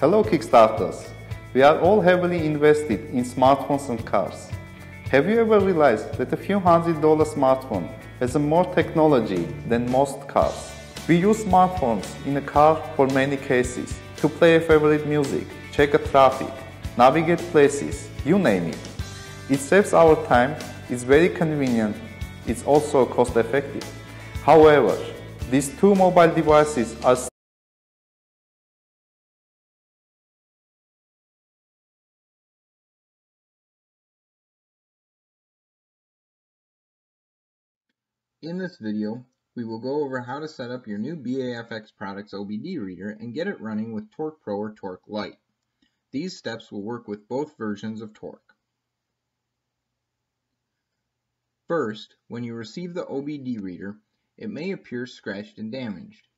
Hello Kickstarters! We are all heavily invested in smartphones and cars. Have you ever realized that a few $100 smartphone has more technology than most cars? We use smartphones in a car for many cases, to play a favorite music, check a traffic, navigate places, you name it. It saves our time, it's very convenient, it's also cost effective. However, these two mobile devices are . In this video, we will go over how to set up your new BAFX Products OBD reader and get it running with Torque Pro or Torque Lite. These steps will work with both versions of Torque. First, when you receive the OBD reader, it may appear scratched and damaged.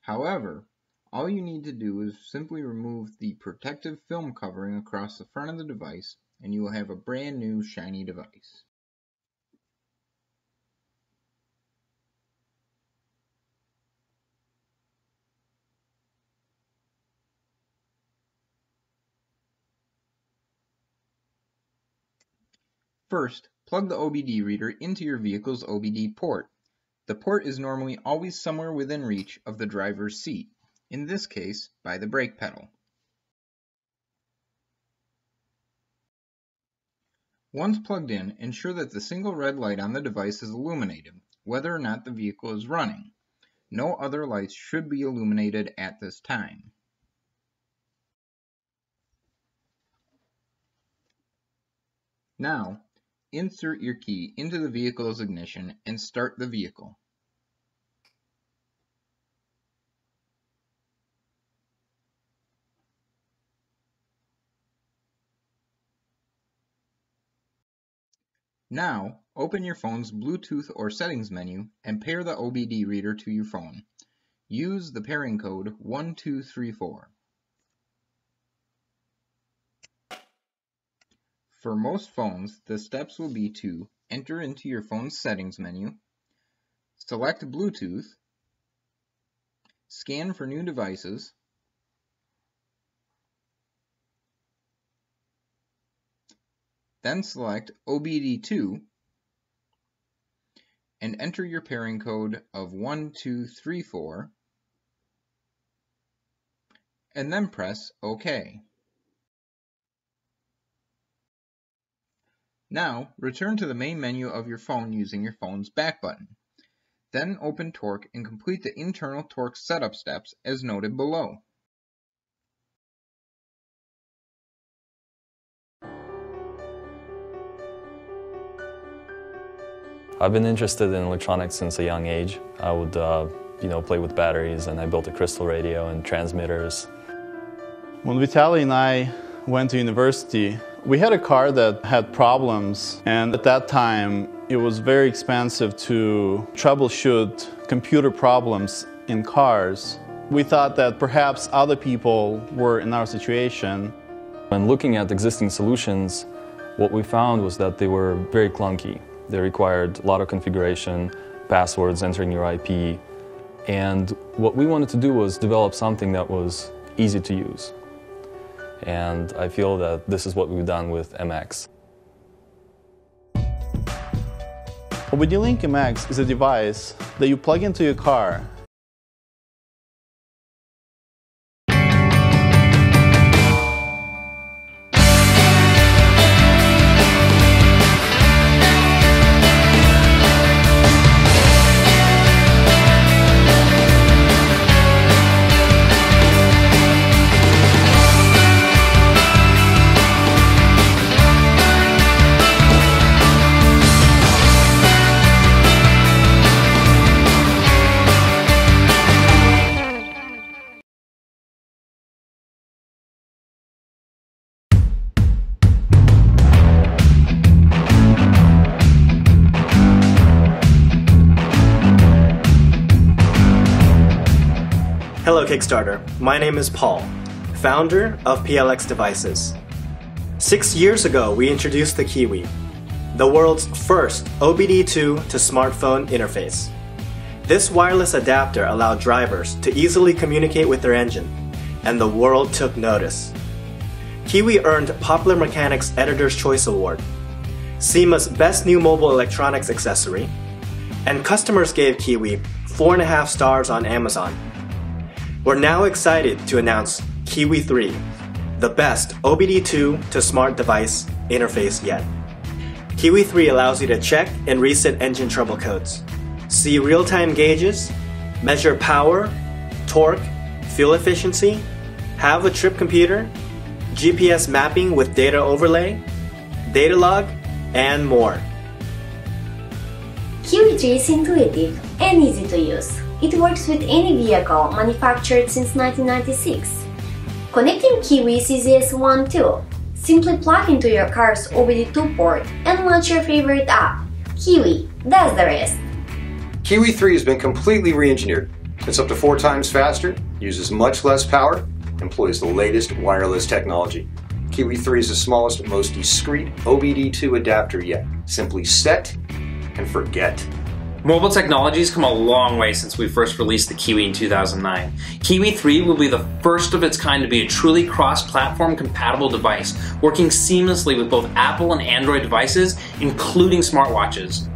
However, all you need to do is simply remove the protective film covering across the front of the device, and you will have a brand new shiny device. First, plug the OBD reader into your vehicle's OBD port. The port is normally always somewhere within reach of the driver's seat, in this case, by the brake pedal. Once plugged in, ensure that the single red light on the device is illuminated, whether or not the vehicle is running. No other lights should be illuminated at this time. Now, insert your key into the vehicle's ignition and start the vehicle. Now, open your phone's Bluetooth or settings menu and pair the OBD reader to your phone. Use the pairing code 1234. For most phones, the steps will be to enter into your phone's settings menu, select Bluetooth, scan for new devices, then select OBD2, and enter your pairing code of 1234, and then press OK. Now, return to the main menu of your phone using your phone's back button. Then open Torque and complete the internal Torque setup steps as noted below. I've been interested in electronics since a young age. I would, play with batteries, and I built a crystal radio and transmitters. When Vitaly and I went to university, we had a car that had problems, and at that time it was very expensive to troubleshoot computer problems in cars. We thought that perhaps other people were in our situation. When looking at existing solutions, what we found was that they were very clunky. They required a lot of configuration, passwords, entering your IP, and what we wanted to do was develop something that was easy to use. And I feel that this is what we've done with MX. OBDLink MX is a device that you plug into your car. Hello Kickstarter, my name is Paul, founder of PLX Devices. 6 years ago we introduced the Kiwi, the world's first OBD2 to smartphone interface. This wireless adapter allowed drivers to easily communicate with their engine, and the world took notice. Kiwi earned Popular Mechanics Editor's Choice Award, SEMA's Best New Mobile Electronics Accessory, and customers gave Kiwi 4.5 stars on Amazon. We're now excited to announce Kiwi 3, the best OBD2 to smart device interface yet. Kiwi 3 allows you to check and reset engine trouble codes, see real-time gauges, measure power, torque, fuel efficiency, have a trip computer, GPS mapping with data overlay, data log, and more. Kiwi 3 is intuitive and easy to use. It works with any vehicle manufactured since 1996. Connecting Kiwi is easy as one tool. Simply plug into your car's OBD2 port and launch your favorite app. Kiwi does the rest. Kiwi 3 has been completely re-engineered. It's up to 4 times faster, uses much less power, employs the latest wireless technology. Kiwi 3 is the smallest, most discreet OBD2 adapter yet. Simply set and forget. Mobile technology's come a long way since we first released the Kiwi in 2009. Kiwi 3 will be the first of its kind to be a truly cross-platform compatible device, working seamlessly with both Apple and Android devices, including smartwatches.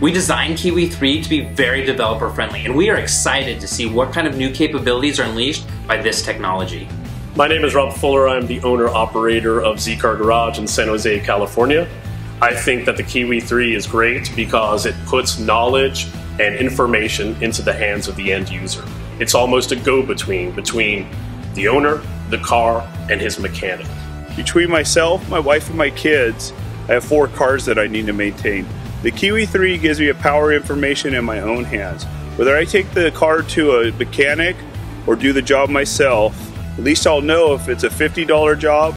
We designed Kiwi 3 to be very developer-friendly, and we are excited to see what kind of new capabilities are unleashed by this technology. My name is Rob Fuller. I'm the owner-operator of Z-Car Garage in San Jose, California. I think that the Kiwi 3 is great because it puts knowledge and information into the hands of the end user. It's almost a go-between between the owner, the car, and his mechanic. Between myself, my wife, and my kids, I have 4 cars that I need to maintain. The Kiwi 3 gives me power information in my own hands. Whether I take the car to a mechanic or do the job myself, at least I'll know if it's a $50 job